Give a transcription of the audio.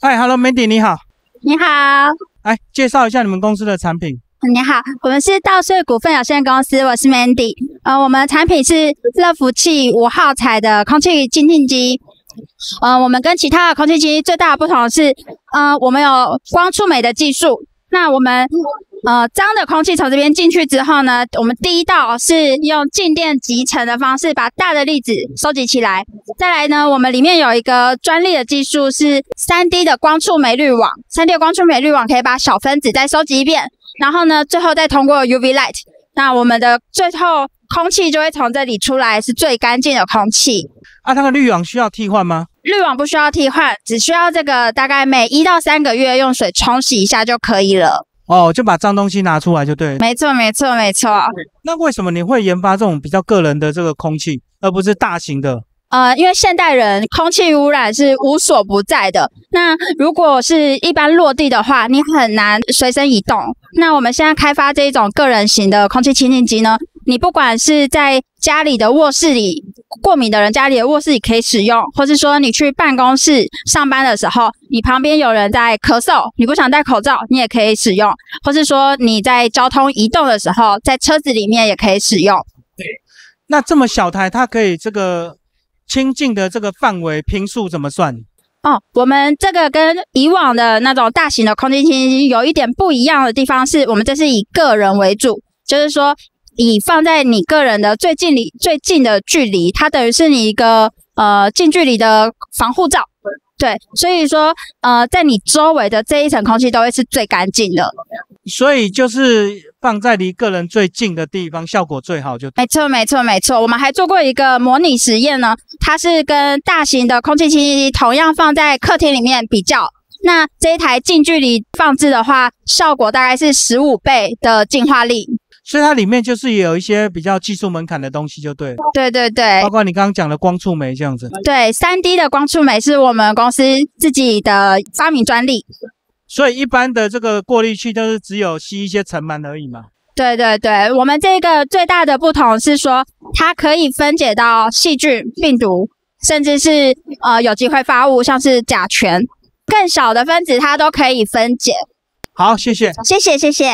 哎 ，Hello Mandy， 你好。你好。来介绍一下你们公司的产品。你好，我们是稻穗股份有限公司，我是 Mandy。我们的产品是热福器5号材的空气净净机。我们跟其他的空气机最大的不同是，我们有光触媒的技术。那我们脏的空气从这边进去之后呢，我们第一道是用静电集成的方式把大的粒子收集起来。再来呢，我们里面有一个专利的技术是 3D 的光触媒滤网 ，3D 的光触媒滤网可以把小分子再收集一遍，然后呢，最后再通过 UV light， 那我们的最后空气就会从这里出来，是最干净的空气。啊，那个滤网需要替换吗？滤网不需要替换，只需要这个大概每1到3个月用水冲洗一下就可以了。哦，就把脏东西拿出来就对了。没错，没错，没错。那为什么你会研发这种比较个人的这个空气，而不是大型的？因为现代人空气污染是无所不在的。那如果是一般落地的话，你很难随身移动。那我们现在开发这一种个人型的空气清净机呢，你不管是在家里的卧室里，过敏的人家里的卧室里可以使用，或是说你去办公室上班的时候，你旁边有人在咳嗽，你不想戴口罩，你也可以使用，或是说你在交通移动的时候，在车子里面也可以使用。对，那这么小台，它可以这个清净的这个范围频数怎么算？我们这个跟以往的那种大型的空气清净机有一点不一样的地方是，我们这是以个人为主，就是说以放在你个人的最近的距离，它等于是你一个近距离的防护罩。对，所以说在你周围的这一层空气都会是最干净的。所以就是放在离个人最近的地方，效果最好就对。没错，没错，没错。我们还做过一个模拟实验呢，它是跟大型的空气清净机同样放在客厅里面比较。那这一台近距离放置的话，效果大概是15倍的净化力。所以它里面就是有一些比较技术门槛的东西就对了。对对对，包括你刚刚讲的光触媒这样子。对 ,3D 的光触媒是我们公司自己的发明专利。所以一般的这个过滤器就是只有吸一些尘螨而已嘛。对对对，我们这个最大的不同是说，它可以分解到细菌、病毒，甚至是有机挥发物，像是甲醛，更小的分子它都可以分解。好，谢谢。谢谢，谢谢。